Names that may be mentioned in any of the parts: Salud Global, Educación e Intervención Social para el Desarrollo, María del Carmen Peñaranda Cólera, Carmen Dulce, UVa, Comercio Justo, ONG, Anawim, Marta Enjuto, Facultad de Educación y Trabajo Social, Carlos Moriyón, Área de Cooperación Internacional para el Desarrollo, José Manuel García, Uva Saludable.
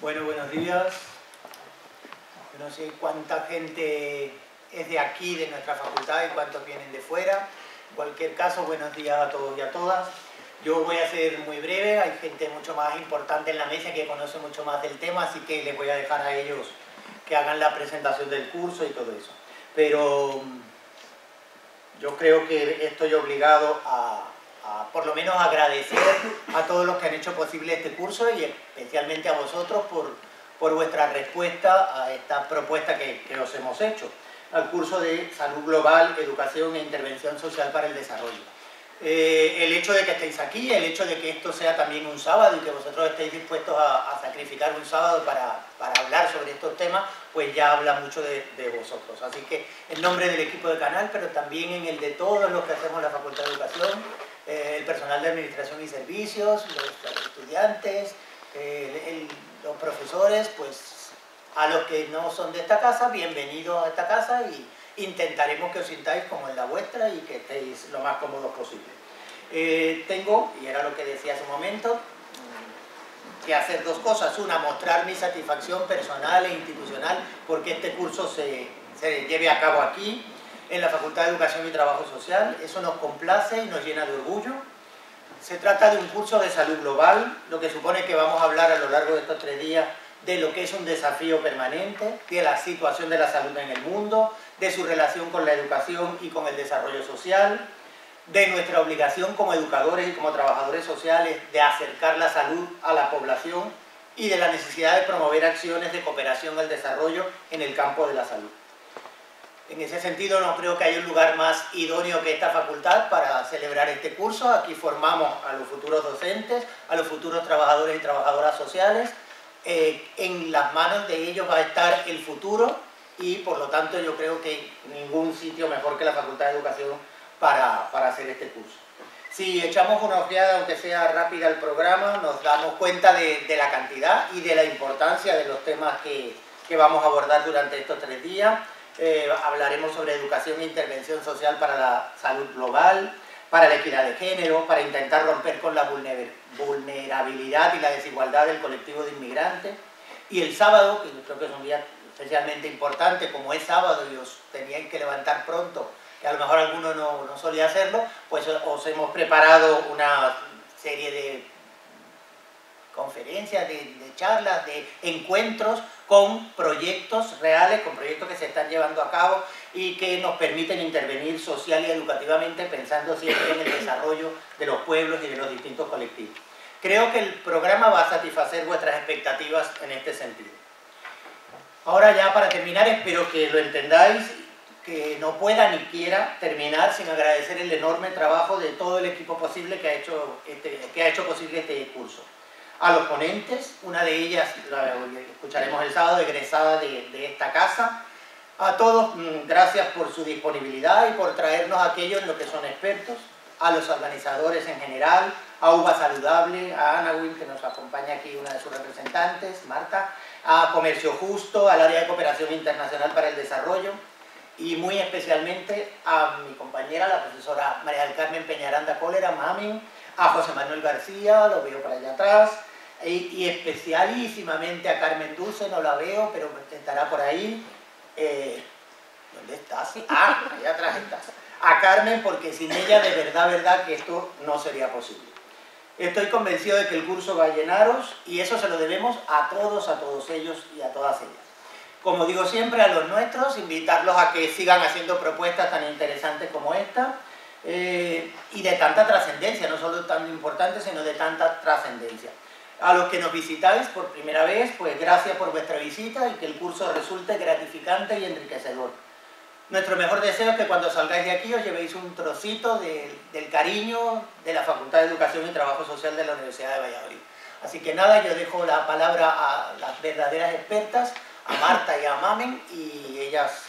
Bueno, buenos días. No sé cuánta gente es de aquí, de nuestra facultad, y cuántos vienen de fuera. En cualquier caso, buenos días a todos y a todas. Yo voy a ser muy breve, hay gente mucho más importante en la mesa que conoce mucho más del tema, así que les voy a dejar a ellos que hagan la presentación del curso y todo eso. Pero yo creo que estoy obligado a por lo menos agradecer a todos los que han hecho posible este curso y especialmente a vosotros por vuestra respuesta a esta propuesta que os hemos hecho al curso de Salud Global, Educación e Intervención Social para el Desarrollo. El hecho de que estéis aquí, el hecho de que esto sea también un sábado y que vosotros estéis dispuestos a sacrificar un sábado para hablar sobre estos temas, pues ya habla mucho de vosotros. Así que en nombre del equipo del canal, pero también en el de todos los que hacemos la Facultad de Educación, el personal de Administración y Servicios, los estudiantes, los profesores, pues a los que no son de esta casa, bienvenidos a esta casa y intentaremos que os sintáis como en la vuestra y que estéis lo más cómodos posible. Tengo, y era lo que decía hace un momento, que hacer dos cosas. Una, mostrar mi satisfacción personal e institucional porque este curso se lleve a cabo aquí, en la Facultad de Educación y Trabajo Social. Eso nos complace y nos llena de orgullo. Se trata de un curso de salud global, lo que supone que vamos a hablar a lo largo de estos 3 días de lo que es un desafío permanente, de la situación de la salud en el mundo, de su relación con la educación y con el desarrollo social, de nuestra obligación como educadores y como trabajadores sociales de acercar la salud a la población y de la necesidad de promover acciones de cooperación al desarrollo en el campo de la salud. En ese sentido, no creo que haya un lugar más idóneo que esta facultad para celebrar este curso. Aquí formamos a los futuros docentes, a los futuros trabajadores y trabajadoras sociales. En las manos de ellos va a estar el futuro y, por lo tanto, yo creo que ningún sitio mejor que la Facultad de Educación para hacer este curso. Si echamos una ojeada, aunque sea rápida, al programa, nos damos cuenta de la cantidad y de la importancia de los temas que vamos a abordar durante estos 3 días. Hablaremos sobre educación e intervención social para la salud global, para la equidad de género, para intentar romper con la vulnerabilidad y la desigualdad del colectivo de inmigrantes. Y el sábado, que yo creo que es un día especialmente importante, como es sábado y os teníais que levantar pronto, que a lo mejor alguno no solía hacerlo, pues os hemos preparado una serie de conferencias, de charlas, de encuentros con proyectos reales, con proyectos que se están llevando a cabo y que nos permiten intervenir social y educativamente pensando siempre en el desarrollo de los pueblos y de los distintos colectivos. Creo que el programa va a satisfacer vuestras expectativas en este sentido. Ahora ya para terminar, espero que lo entendáis, que no pueda ni quiera terminar sin agradecer el enorme trabajo de todo el equipo posible que ha hecho posible este curso. A los ponentes, una de ellas la escucharemos el sábado, egresada de esta casa. A todos, gracias por su disponibilidad y por traernos aquello en lo que son expertos. A los organizadores en general, a Uva Saludable, a Anawim, que nos acompaña aquí una de sus representantes, Marta, a Comercio Justo, al Área de Cooperación Internacional para el Desarrollo y muy especialmente a mi compañera, la profesora María del Carmen Peñaranda Cólera, Mami, a José Manuel García, lo veo para allá atrás, y especialísimamente a Carmen Dulce, no la veo, pero estará por ahí. ¿Dónde estás? Ah, allá atrás estás. A Carmen, porque sin ella de verdad que esto no sería posible. Estoy convencido de que el curso va a llenaros y eso se lo debemos a todos ellos y a todas ellas. Como digo siempre, a los nuestros, invitarlos a que sigan haciendo propuestas tan interesantes como esta, y de tanta trascendencia, no solo tan importante, sino de tanta trascendencia. A los que nos visitáis por primera vez, pues gracias por vuestra visita y que el curso resulte gratificante y enriquecedor. Nuestro mejor deseo es que cuando salgáis de aquí os llevéis un trocito del cariño de la Facultad de Educación y Trabajo Social de la Universidad de Valladolid. Así que nada, yo dejo la palabra a las verdaderas expertas, a Marta y a Mamen, y ellas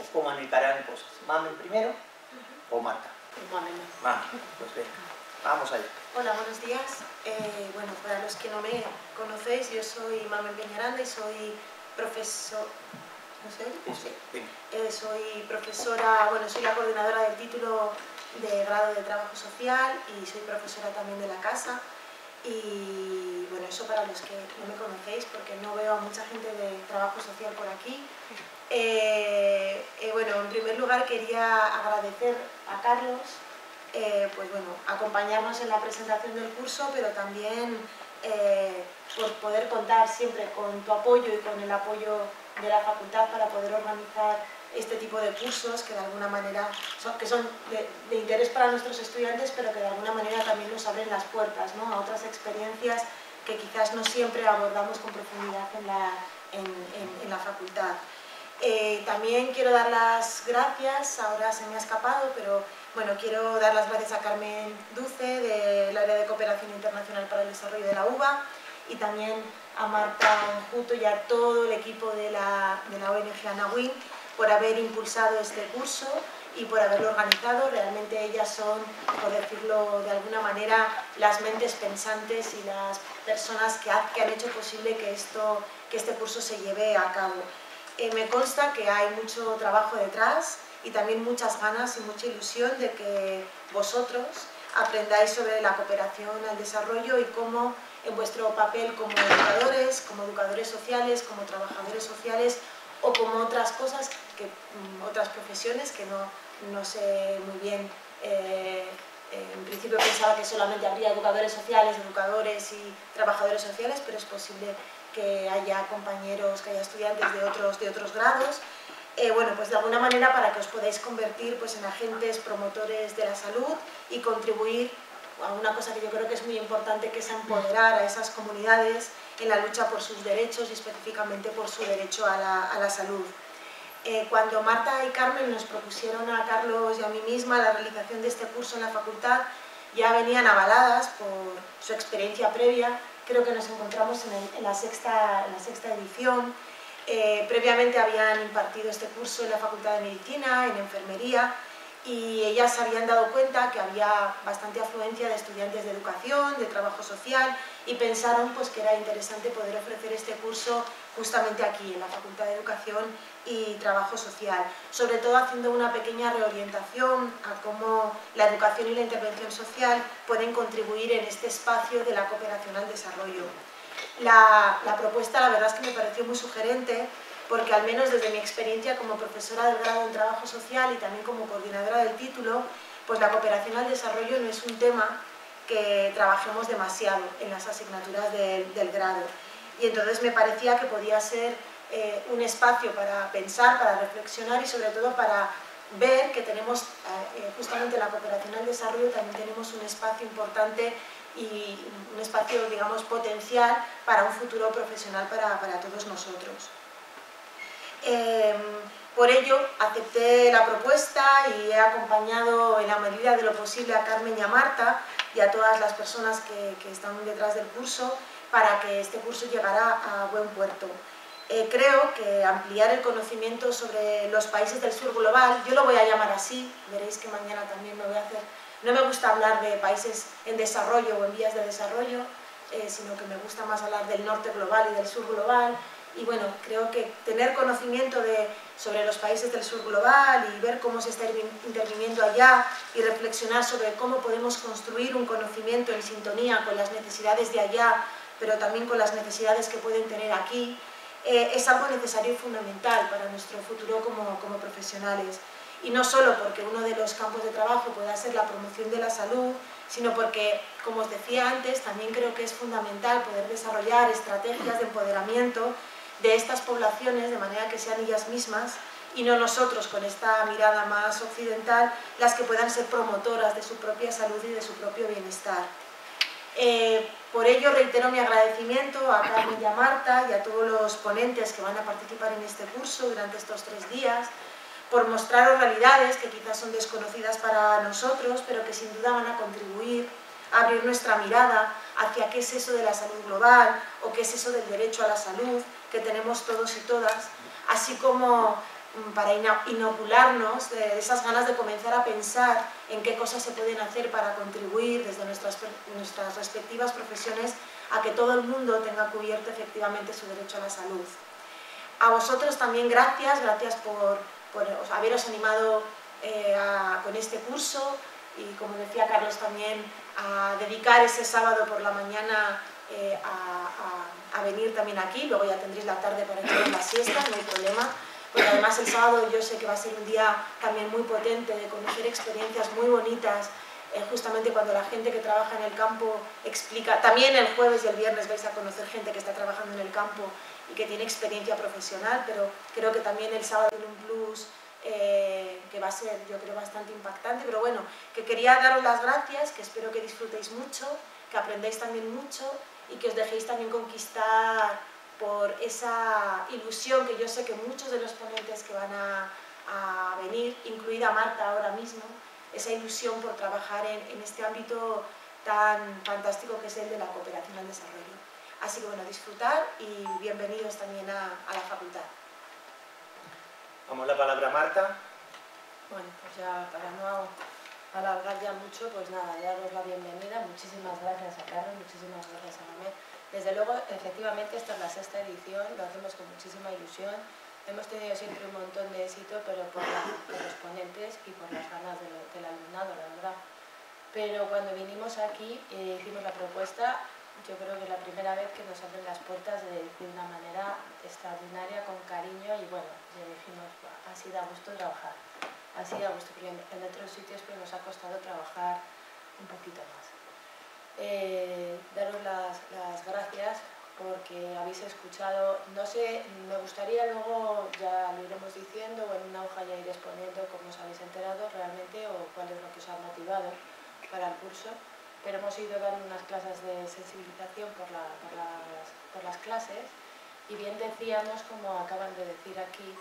os comunicarán cosas. ¿Mamen primero o Marta? Mamen. Mamen, pues bien, vamos allá. Hola, buenos días. Bueno, para los que no me conocéis, yo soy Mamen Peñaranda y soy profesor... ¿No sé? Sí. Soy profesora, bueno, soy la coordinadora del título de grado de trabajo social y soy profesora también de la casa. Y bueno, eso para los que no me conocéis, porque no veo a mucha gente de trabajo social por aquí. Bueno, en primer lugar quería agradecer a Carlos, pues bueno, acompañarnos en la presentación del curso, pero también pues poder contar siempre con tu apoyo y con el apoyo de la facultad para poder organizar este tipo de cursos que de alguna manera son, que son de interés para nuestros estudiantes, pero que de alguna manera también nos abren las puertas, ¿no?, a otras experiencias que quizás no siempre abordamos con profundidad en la facultad. También quiero dar las gracias, ahora se me ha escapado, pero bueno, quiero dar las gracias a Carmen Dulce del Área de Cooperación Internacional para el Desarrollo de la Uva, y también a Marta Enjuto y a todo el equipo de la ONG Anawim por haber impulsado este curso y por haberlo organizado. Realmente ellas son, por decirlo de alguna manera, las mentes pensantes y las personas que han hecho posible que este curso se lleve a cabo. Me consta que hay mucho trabajo detrás y también muchas ganas y mucha ilusión de que vosotros aprendáis sobre la cooperación al desarrollo y cómo en vuestro papel como educadores sociales, como trabajadores sociales, o como otras cosas, otras profesiones que no sé muy bien. En principio pensaba que solamente habría educadores sociales, educadores y trabajadores sociales, pero es posible que haya compañeros, que haya estudiantes de otros grados. Bueno, pues de alguna manera para que os podáis convertir pues, en agentes promotores de la salud y contribuir a una cosa que yo creo que es muy importante, que es empoderar a esas comunidades en la lucha por sus derechos y específicamente por su derecho a la salud. Cuando Marta y Carmen nos propusieron a Carlos y a mí misma la realización de este curso en la facultad, ya venían avaladas por su experiencia previa. Creo que nos encontramos en la sexta edición. Previamente habían impartido este curso en la Facultad de Medicina, en Enfermería, y ellas se habían dado cuenta que había bastante afluencia de estudiantes de educación, de trabajo social, y pensaron pues, que era interesante poder ofrecer este curso justamente aquí, en la Facultad de Educación y Trabajo Social, sobre todo haciendo una pequeña reorientación a cómo la educación y la intervención social pueden contribuir en este espacio de la cooperación al desarrollo. La propuesta, la verdad es que me pareció muy sugerente, porque al menos desde mi experiencia como profesora del grado en trabajo social y también como coordinadora del título, pues la cooperación al desarrollo no es un tema que trabajemos demasiado en las asignaturas del grado. Y entonces me parecía que podía ser un espacio para pensar, para reflexionar y sobre todo para ver que tenemos, justamente en la cooperación al desarrollo también tenemos un espacio importante y un espacio, digamos, potencial para un futuro profesional para todos nosotros. Por ello acepté la propuesta y he acompañado en la medida de lo posible a Carmen y a Marta y a todas las personas que están detrás del curso para que este curso llegara a buen puerto. Creo que ampliar el conocimiento sobre los países del sur global, yo lo voy a llamar así, veréis que mañana también me voy a hacer, no me gusta hablar de países en desarrollo o en vías de desarrollo, sino que me gusta más hablar del norte global y del sur global. Y bueno, creo que tener conocimiento sobre los países del sur global y ver cómo se está interviniendo allá y reflexionar sobre cómo podemos construir un conocimiento en sintonía con las necesidades de allá, pero también con las necesidades que pueden tener aquí, es algo necesario y fundamental para nuestro futuro como profesionales. Y no solo porque uno de los campos de trabajo pueda ser la promoción de la salud, sino porque, como os decía antes, también creo que es fundamental poder desarrollar estrategias de empoderamiento de estas poblaciones, de manera que sean ellas mismas y no nosotros con esta mirada más occidental las que puedan ser promotoras de su propia salud y de su propio bienestar. Por ello reitero mi agradecimiento a Carmen y a Marta y a todos los ponentes que van a participar en este curso durante estos 3 días por mostraros realidades que quizás son desconocidas para nosotros, pero que sin duda van a contribuir a abrir nuestra mirada hacia qué es eso de la salud global o qué es eso del derecho a la salud que tenemos todos y todas, así como para inocularnos de esas ganas de comenzar a pensar en qué cosas se pueden hacer para contribuir desde nuestras respectivas profesiones a que todo el mundo tenga cubierto efectivamente su derecho a la salud. A vosotros también gracias por haberos animado con este curso, y, como decía Carlos también, a dedicar ese sábado por la mañana a venir también aquí. Luego ya tendréis la tarde para echar la siesta, no hay problema, porque además el sábado yo sé que va a ser un día también muy potente de conocer experiencias muy bonitas, justamente cuando la gente que trabaja en el campo explica. También el jueves y el viernes vais a conocer gente que está trabajando en el campo y que tiene experiencia profesional, pero creo que también el sábado tiene un plus que va a ser, yo creo, bastante impactante. Pero bueno, que quería daros las gracias, que espero que disfrutéis mucho, que aprendáis también mucho y que os dejéis también conquistar por esa ilusión que yo sé que muchos de los ponentes que van a venir, incluida Marta ahora mismo, esa ilusión por trabajar en este ámbito tan fantástico que es el de la cooperación al desarrollo. Así que bueno, disfrutar y bienvenidos también a la facultad. Damos la palabra a Marta. Bueno, pues ya para no alargar ya mucho, pues nada, daros la bienvenida. Muchísimas gracias a Carmen, muchísimas gracias a Anawim. Desde luego, efectivamente, esta es la sexta edición, lo hacemos con muchísima ilusión. Hemos tenido siempre un montón de éxito, pero por los ponentes y por las ganas del alumnado, la verdad. Pero cuando vinimos aquí hicimos la propuesta, yo creo que es la primera vez que nos abren las puertas de una manera extraordinaria, con cariño, y bueno, ya dijimos, así da gusto trabajar, así da gusto, porque en otros sitios pues, nos ha costado trabajar un poquito más. Daros las gracias, porque habéis escuchado, no sé, me gustaría luego, ya lo iremos diciendo, o en una hoja ya iréis poniendo cómo os habéis enterado realmente o cuál es lo que os ha motivado para el curso, pero hemos ido dando unas clases de sensibilización por las clases, y bien decíamos, como acaban de decir aquí,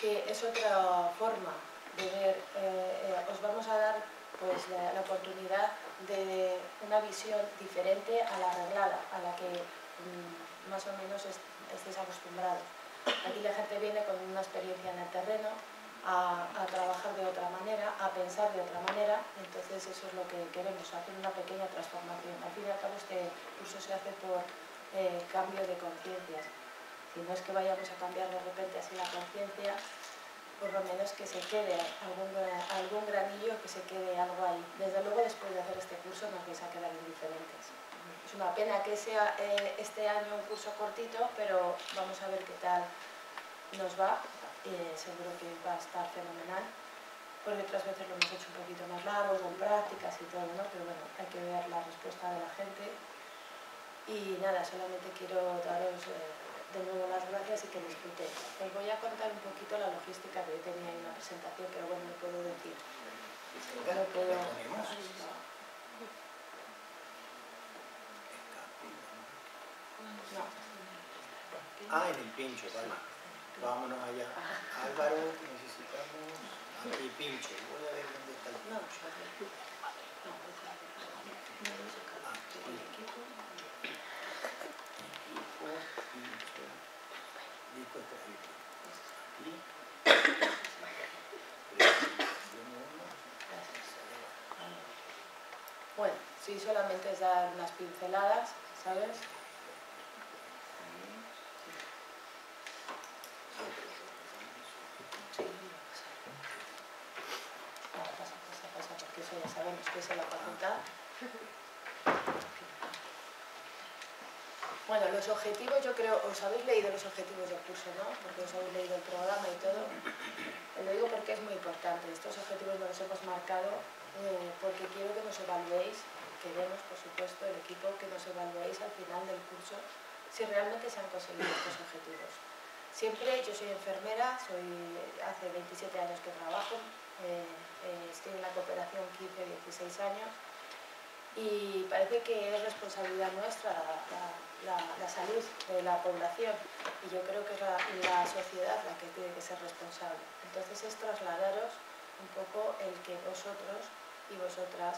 que es otra forma de ver, os vamos a dar pues la oportunidad de una visión diferente a la arreglada, a la que más o menos estéis acostumbrados. Aquí la gente viene con una experiencia en el terreno, a trabajar de otra manera, a pensar de otra manera, entonces eso es lo que queremos, hacer una pequeña transformación. Al fin y al cabo este curso se hace por cambio de conciencias. Si no es que vayamos a cambiar de repente así la conciencia, por lo menos que se quede algún granillo, que se quede algo ahí. Desde luego, después de hacer este curso nos vais a quedar indiferentes. Es una pena que sea este año un curso cortito, pero vamos a ver qué tal nos va. Seguro que va a estar fenomenal, porque otras veces lo hemos hecho un poquito más largo, con prácticas y todo, ¿no? Pero bueno, hay que ver la respuesta de la gente. Y nada, solamente quiero daros de nuevo las gracias y que disfrutéis. Os voy a contar un poquito la logística, que yo tenía en una presentación, pero bueno, no puedo decir. No puedo... No. Ah, en el pincho, vale. Vámonos allá. Álvaro, necesitamos... Aquí, pincho. Voy a ver dónde está el pincho. Ah, pincho. Disco extraído. Aquí. Bueno, sí, solamente es dar unas pinceladas, ¿sabes? Ya sabemos que es en la facultad. Bueno, los objetivos, yo creo, os habéis leído los objetivos del curso, ¿no? Porque os habéis leído el programa y todo. Lo digo porque es muy importante. Estos objetivos no los hemos marcado porque quiero que nos evaluéis, queremos, por supuesto, el equipo, que nos evaluéis al final del curso si realmente se han conseguido estos objetivos. Siempre, yo soy enfermera, hace 27 años que trabajo, estoy en la cooperación 15-16 años y parece que es responsabilidad nuestra la salud de la población, y yo creo que es la sociedad la que tiene que ser responsable. Entonces es trasladaros un poco el que vosotros y vosotras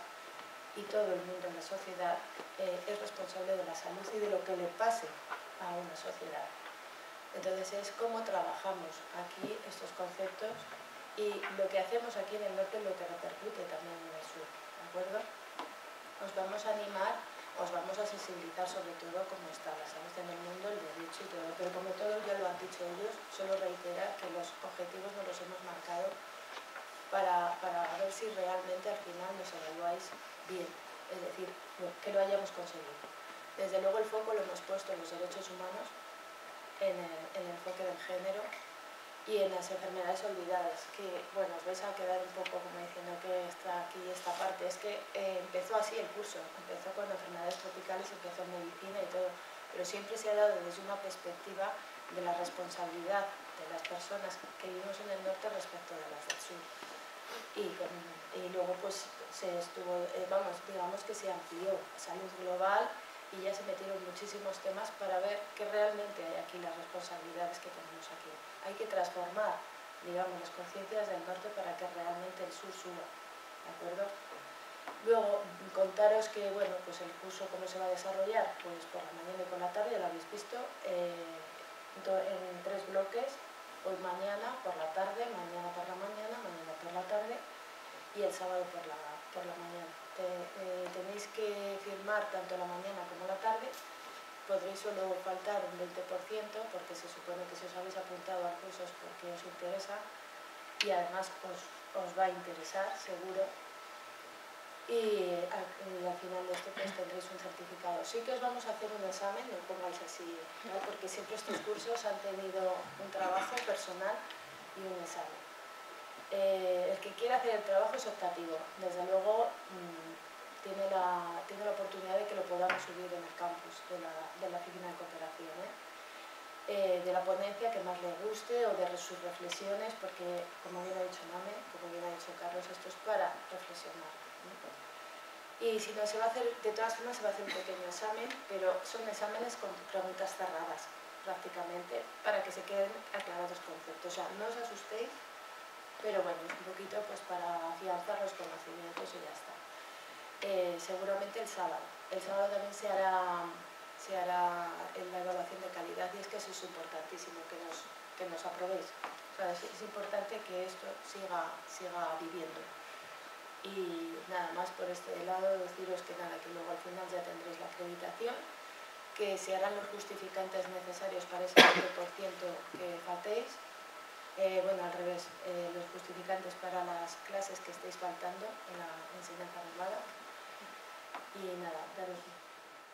y todo el mundo en la sociedad es responsable de la salud y de lo que le pase a una sociedad. Entonces es cómo trabajamos aquí estos conceptos y lo que hacemos aquí en el norte es lo que repercute también en el sur, ¿de acuerdo? Os vamos a animar, os vamos a sensibilizar sobre todo cómo está la salud en el mundo, el derecho y todo, pero como todo ya lo han dicho ellos, solo reiterar que los objetivos no los hemos marcado para ver si realmente al final nos evaluáis bien, es decir, que lo hayamos conseguido. Desde luego el foco lo hemos puesto en los derechos humanos, en el enfoque del género y en las enfermedades olvidadas, que bueno, os vais a quedar un poco como diciendo que está aquí esta parte. Es que empezó así el curso, empezó con enfermedades tropicales, empezó en medicina y todo, pero siempre se ha dado desde una perspectiva de la responsabilidad de las personas que vivimos en el norte respecto de las del sur. Y luego pues se estuvo, digamos que se amplió a Salud Global y ya se metieron muchísimos temas para ver que realmente hay aquí las responsabilidades que tenemos aquí. Hay que transformar, digamos, las conciencias del norte para que realmente el sur suba, ¿de acuerdo? Luego, contaros que, bueno, pues el curso cómo se va a desarrollar, pues por la mañana y por la tarde, lo habéis visto, en 3 bloques, hoy mañana, por la tarde, mañana por la mañana, mañana por la tarde y el sábado por la mañana. Tenéis que firmar tanto la mañana como la tarde, podréis solo faltar un 20% porque se supone que si os habéis apuntado a cursos porque os interesa y además os va a interesar, seguro. Y al final de esto pues tendréis un certificado. Sí que os vamos a hacer un examen, no pongáis así, ¿no? Porque siempre estos cursos han tenido un trabajo personal y un examen. El que quiera hacer el trabajo es optativo, desde luego tiene la oportunidad de que lo podamos subir en el campus de la oficina de cooperación, de la ponencia que más le guste o de sus reflexiones, porque como bien ha dicho Mame, como bien ha dicho Carlos, esto es para reflexionar. Y si no, se va a hacer, de todas formas se va a hacer un pequeño examen, pero son exámenes con preguntas cerradas prácticamente para que se queden aclarados conceptos. O sea, no os asustéis, pero bueno, un poquito pues para afianzar los conocimientos y ya está. Seguramente el sábado también se hará la evaluación de calidad y es que eso es importantísimo, que nos aprobéis. O sea, es importante que esto siga viviendo. Y nada más por este lado deciros que nada, que luego al final ya tendréis la acreditación, que se harán los justificantes necesarios para ese 20% que faltéis, bueno, al revés, los justificantes para las clases que estéis faltando en la enseñanza privada. Y nada, daros,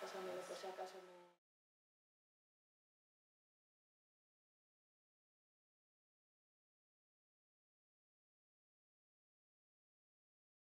pasadmelo por si acaso me...